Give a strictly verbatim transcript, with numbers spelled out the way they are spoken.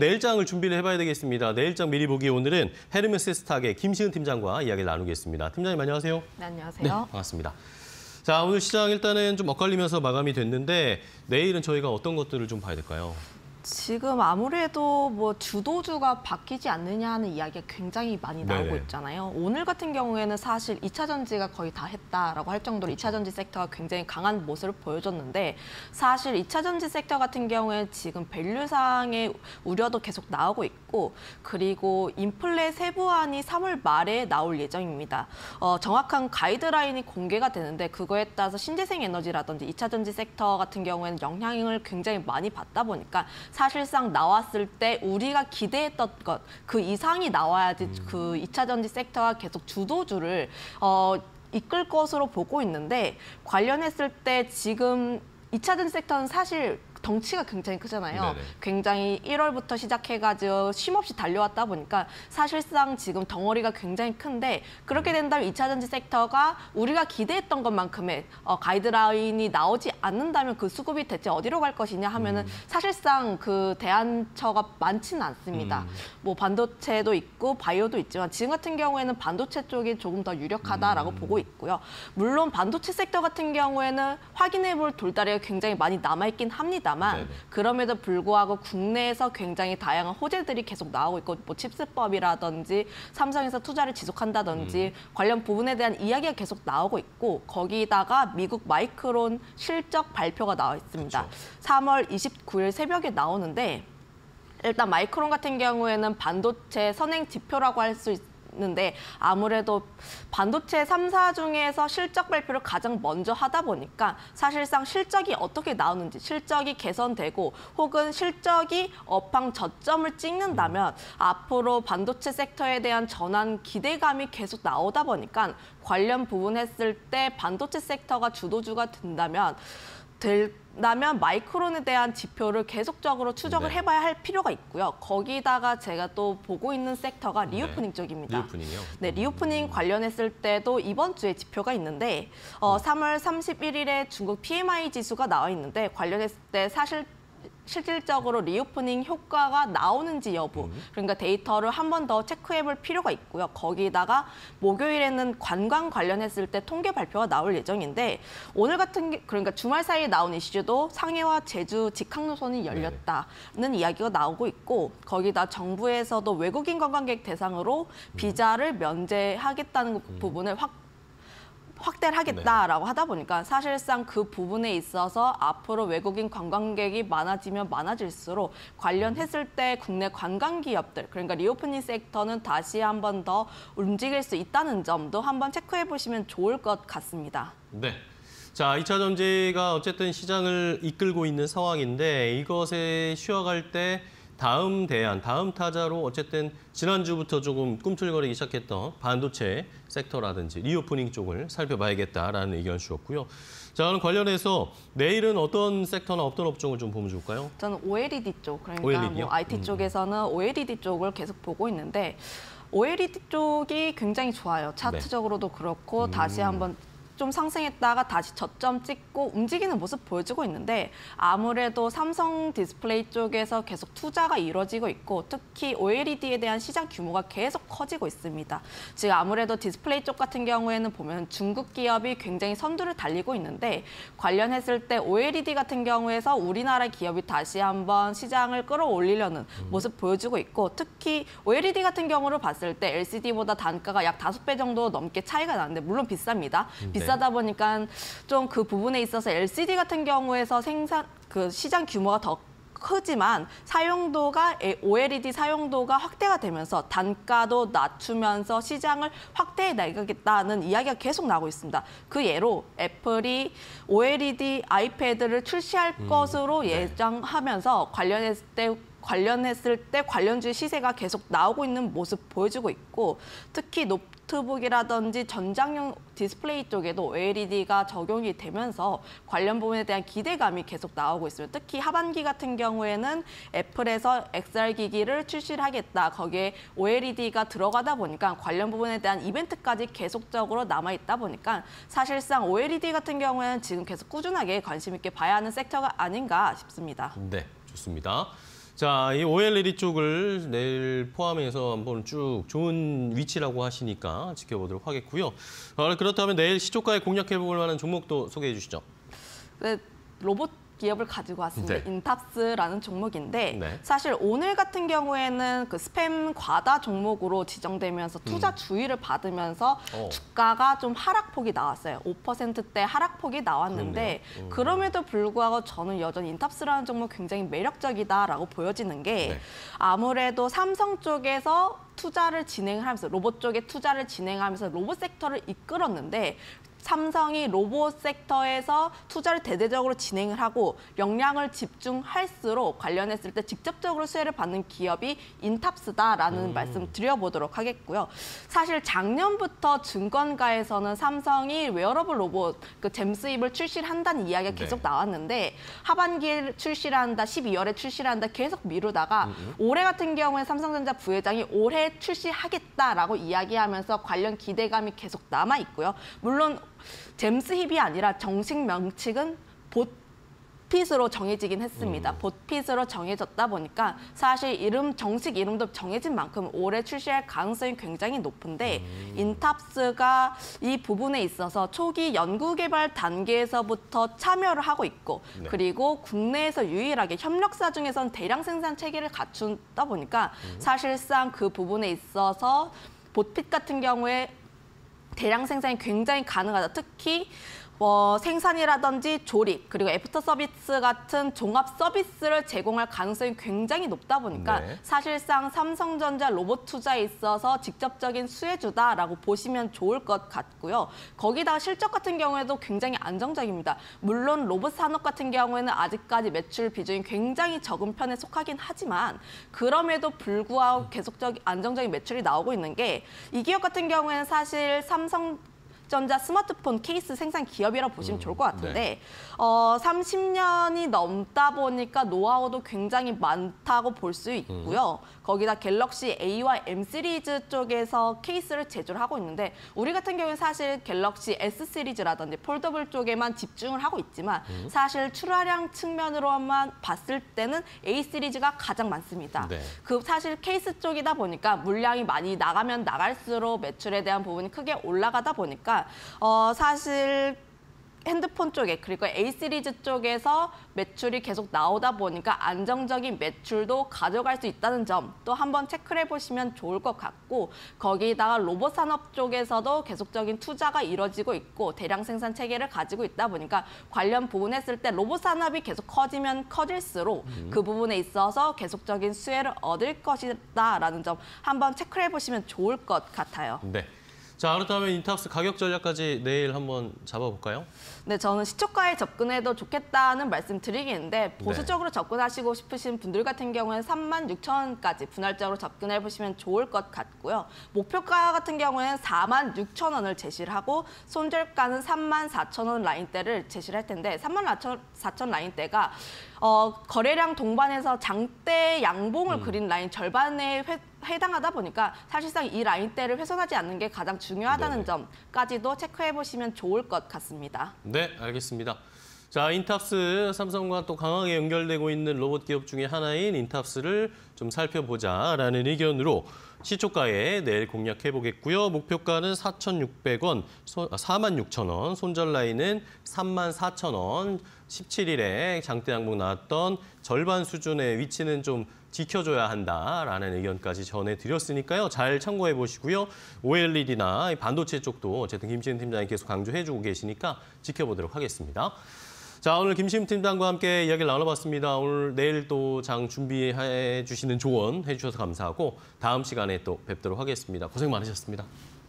내일장을 준비를 해봐야 되겠습니다. 내일장 미리 보기 오늘은 헤르메스 스탁의 김시은 팀장과 이야기를 나누겠습니다. 팀장님 안녕하세요. 네, 안녕하세요. 네, 반갑습니다. 자, 오늘 시장 일단은 좀 엇갈리면서 마감이 됐는데 내일은 저희가 어떤 것들을 좀 봐야 될까요? 지금 아무래도 뭐 주도주가 바뀌지 않느냐 하는 이야기가 굉장히 많이 나오고 네네. 있잖아요. 오늘 같은 경우에는 사실 이차전지가 거의 다 했다라고 할 정도로 이차전지 섹터가 굉장히 강한 모습을 보여줬는데 사실 이차전지 섹터 같은 경우에 지금 밸류상의 우려도 계속 나오고 있고 그리고 인플레 세부안이 삼월 말에 나올 예정입니다. 어, 정확한 가이드라인이 공개가 되는데 그거에 따라서 신재생 에너지라든지 이차전지 섹터 같은 경우에는 영향을 굉장히 많이 받다 보니까 사실상 나왔을 때 우리가 기대했던 것, 그 이상이 나와야지 그 이차전지 섹터가 계속 주도주를 어, 이끌 것으로 보고 있는데 관련했을 때 지금 이차전지 섹터는 사실 덩치가 굉장히 크잖아요. 네네. 굉장히 일월부터 시작해가지고 쉼없이 달려왔다 보니까 사실상 지금 덩어리가 굉장히 큰데 그렇게 된다면 이차전지 섹터가 우리가 기대했던 것만큼의 어, 가이드라인이 나오지 않는다면 그 수급이 대체 어디로 갈 것이냐 하면은 음. 사실상 그 대안처가 많지는 않습니다. 음. 뭐 반도체도 있고 바이오도 있지만 지금 같은 경우에는 반도체 쪽이 조금 더 유력하다라고 음. 보고 있고요. 물론 반도체 섹터 같은 경우에는 확인해볼 돌다리가 굉장히 많이 남아있긴 합니다. 다만 네네. 그럼에도 불구하고 국내에서 굉장히 다양한 호재들이 계속 나오고 있고 뭐 칩스법이라든지 삼성에서 투자를 지속한다든지 음. 관련 부분에 대한 이야기가 계속 나오고 있고 거기다가 미국 마이크론 실적 발표가 나와 있습니다. 그렇죠. 삼월 이십구일 새벽에 나오는데 일단 마이크론 같은 경우에는 반도체 선행 지표라고 할 수 있습니다. 는데 아무래도 반도체 삼사 중에서 실적 발표를 가장 먼저 하다 보니까 사실상 실적이 어떻게 나오는지 실적이 개선되고 혹은 실적이 업황 저점을 찍는다면 앞으로 반도체 섹터에 대한 전환 기대감이 계속 나오다 보니까 관련 부분 했을 때 반도체 섹터가 주도주가 된다면 될 나면 마이크론에 대한 지표를 계속적으로 추적을 네. 해봐야 할 필요가 있고요. 거기다가 제가 또 보고 있는 섹터가 리오프닝 네. 쪽입니다. 리오프닝이요? 네, 리오프닝 관련했을 때도 이번 주에 지표가 있는데 어, 삼월 삼십일일에 중국 피엠아이 지수가 나와 있는데 관련했을 때 사실 실질적으로 리오프닝 효과가 나오는지 여부, 그러니까 데이터를 한 번 더 체크해볼 필요가 있고요. 거기다가 목요일에는 관광 관련했을 때 통계 발표가 나올 예정인데 오늘 같은 게 그러니까 주말 사이에 나온 이슈도 상해와 제주 직항노선이 열렸다는 네. 이야기가 나오고 있고 거기다 정부에서도 외국인 관광객 대상으로 비자를 면제하겠다는 음. 부분을 확 확대를 하겠다라고 네. 하다 보니까 사실상 그 부분에 있어서 앞으로 외국인 관광객이 많아지면 많아질수록 관련했을 때 국내 관광기업들, 그러니까 리오프닝 섹터는 다시 한 번 더 움직일 수 있다는 점도 한번 체크해 보시면 좋을 것 같습니다. 네. 자, 이차전지가 어쨌든 시장을 이끌고 있는 상황인데 이것에 쉬어갈 때 다음 대안, 다음 타자로 어쨌든 지난주부터 조금 꿈틀거리기 시작했던 반도체 섹터라든지 리오프닝 쪽을 살펴봐야겠다라는 의견을 주었고요. 자, 그럼 관련해서 내일은 어떤 섹터나 어떤 업종을 좀 보면 좋을까요? 저는 오엘이디 쪽, 그러니까 오엘이디요? 뭐 아이티 쪽에서는 오엘이디 쪽을 계속 보고 있는데 오엘이디 쪽이 굉장히 좋아요. 차트적으로도 그렇고 네. 다시 한번 좀 상승했다가 다시 저점 찍고 움직이는 모습 보여주고 있는데 아무래도 삼성 디스플레이 쪽에서 계속 투자가 이루어지고 있고 특히 오엘이디에 대한 시장 규모가 계속 커지고 있습니다. 지금 아무래도 디스플레이 쪽 같은 경우에는 보면 중국 기업이 굉장히 선두를 달리고 있는데 관련했을 때 오엘이디 같은 경우에서 우리나라 기업이 다시 한번 시장을 끌어올리려는 모습 보여주고 있고 특히 오엘이디 같은 경우를 봤을 때 엘시디보다 단가가 약 다섯 배 정도 넘게 차이가 나는데 물론 비쌉니다. 네. 싸다 보니까 좀 그 부분에 있어서 엘시디 같은 경우에서 생산 그 시장 규모가 더 크지만 사용도가 오엘이디 사용도가 확대가 되면서 단가도 낮추면서 시장을 확대해 나가겠다는 이야기가 계속 나오고 있습니다. 그 예로 애플이 오엘이디 아이패드를 출시할 음, 것으로 네. 예정하면서 관련했을 때 관련했을 때 관련주의 시세가 계속 나오고 있는 모습 보여주고 있고 특히 높 노트북이라든지 전장용 디스플레이 쪽에도 오엘이디가 적용이 되면서 관련 부분에 대한 기대감이 계속 나오고 있습니다. 특히 하반기 같은 경우에는 애플에서 엑스알 기기를 출시를 하겠다. 거기에 오엘이디가 들어가다 보니까 관련 부분에 대한 이벤트까지 계속적으로 남아있다 보니까 사실상 오엘이디 같은 경우에는 지금 계속 꾸준하게 관심 있게 봐야 하는 섹터가 아닌가 싶습니다. 네, 좋습니다. 자, 이 오엘이디 쪽을 내일 포함해서 한번 쭉 좋은 위치라고 하시니까 지켜보도록 하겠고요. 그렇다면 내일 시초가에 공략해볼 만한 종목도 소개해 주시죠. 네, 로봇 기업을 가지고 왔습니다. 네. 인탑스라는 종목인데 네. 사실 오늘 같은 경우에는 그 스팸 과다 종목으로 지정되면서 투자 음. 주의를 받으면서 어. 주가가 좀 하락폭이 나왔어요. 오 퍼센트대 하락폭이 나왔는데 음. 그럼에도 불구하고 저는 여전히 인탑스라는 종목 굉장히 매력적이다라고 보여지는 게 네. 아무래도 삼성 쪽에서 투자를 진행하면서 로봇 쪽에 투자를 진행하면서 로봇 섹터를 이끌었는데 삼성이 로봇 섹터에서 투자를 대대적으로 진행을 하고 역량을 집중할수록 관련했을 때 직접적으로 수혜를 받는 기업이 인탑스다라는 음. 말씀 드려보도록 하겠고요. 사실 작년부터 증권가에서는 삼성이 웨어러블 로봇, 그 잼스입을 출시를 한다는 이야기가 계속 네. 나왔는데 하반기에 출시를 한다, 십이월에 출시를 한다 계속 미루다가 음. 올해 같은 경우에 삼성전자 부회장이 올해 출시하겠다라고 이야기하면서 관련 기대감이 계속 남아있고요. 물론 잼스힙이 아니라 정식 명칭은 봇핏으로 정해지긴 했습니다. 음. 봇핏으로 정해졌다 보니까 사실 이름 정식 이름도 정해진 만큼 올해 출시할 가능성이 굉장히 높은데 음. 인탑스가 이 부분에 있어서 초기 연구개발 단계에서부터 참여를 하고 있고 네. 그리고 국내에서 유일하게 협력사 중에서는 대량 생산 체계를 갖춘다 보니까 음. 사실상 그 부분에 있어서 봇핏 같은 경우에 대량 생산이 굉장히 가능하다. 특히 뭐 생산이라든지 조립, 그리고 애프터 서비스 같은 종합 서비스를 제공할 가능성이 굉장히 높다 보니까 네. 사실상 삼성전자 로봇 투자에 있어서 직접적인 수혜주다라고 보시면 좋을 것 같고요. 거기다가 실적 같은 경우에도 굉장히 안정적입니다. 물론 로봇 산업 같은 경우에는 아직까지 매출 비중이 굉장히 적은 편에 속하긴 하지만 그럼에도 불구하고 계속적인 안정적인 매출이 나오고 있는 게 이 기업 같은 경우에는 사실 삼성 전자 스마트폰 케이스 생산 기업이라고 보시면 음, 좋을 것 같은데 네. 어, 삼십 년이 넘다 보니까 노하우도 굉장히 많다고 볼 수 있고요. 음. 거기다 갤럭시 A와 M 시리즈 쪽에서 케이스를 제조를 하고 있는데 우리 같은 경우는 사실 갤럭시 S 시리즈라든지 폴더블 쪽에만 집중을 하고 있지만 음. 사실 출하량 측면으로만 봤을 때는 A 시리즈가 가장 많습니다. 네. 그 사실 케이스 쪽이다 보니까 물량이 많이 나가면 나갈수록 매출에 대한 부분이 크게 올라가다 보니까 어, 사실 핸드폰 쪽에 그리고 A 시리즈 쪽에서 매출이 계속 나오다 보니까 안정적인 매출도 가져갈 수 있다는 점 또 한번 체크를 해보시면 좋을 것 같고 거기다가 로봇 산업 쪽에서도 계속적인 투자가 이뤄지고 있고 대량 생산 체계를 가지고 있다 보니까 관련 부분 했을 때 로봇 산업이 계속 커지면 커질수록 음. 그 부분에 있어서 계속적인 수혜를 얻을 것이다라는 점 한번 체크를 해보시면 좋을 것 같아요. 네. 자, 그렇다면 인탑스 가격 전략까지 내일 한번 잡아볼까요? 네, 저는 시초가에 접근해도 좋겠다는 말씀 드리겠는데 보수적으로 네. 접근하시고 싶으신 분들 같은 경우에는 삼만 육천 원까지 분할적으로 접근해보시면 좋을 것 같고요. 목표가 같은 경우에는 사만 육천 원을 제시를 하고 손절가는 삼만 사천 원 라인대를 제시를 할 텐데 삼만 사천 원 라인대가 어, 거래량 동반해서 장대 양봉을 음. 그린 라인 절반에 회, 해당하다 보니까 사실상 이 라인대를 훼손하지 않는 게 가장 중요하다는 네네. 점까지도 체크해보시면 좋을 것 같습니다. 네, 알겠습니다. 자, 인탑스, 삼성과 또 강하게 연결되고 있는 로봇 기업 중에 하나인 인탑스를 좀 살펴보자라는 의견으로 시초가에 내일 공략해보겠고요. 목표가는 사천육백 원, 사만 육천 원, 손절 라인은 삼만 사천 원, 십칠일에 장대 양봉 나왔던 절반 수준의 위치는 좀 지켜줘야 한다라는 의견까지 전해드렸으니까요. 잘 참고해보시고요. 오엘이디나 반도체 쪽도 어쨌든 김시은 팀장이 계속 강조해주고 계시니까 지켜보도록 하겠습니다. 자, 오늘 김시은 팀장과 함께 이야기를 나눠봤습니다. 오늘 내일 또 장 준비해 주시는 조언 해주셔서 감사하고 다음 시간에 또 뵙도록 하겠습니다. 고생 많으셨습니다.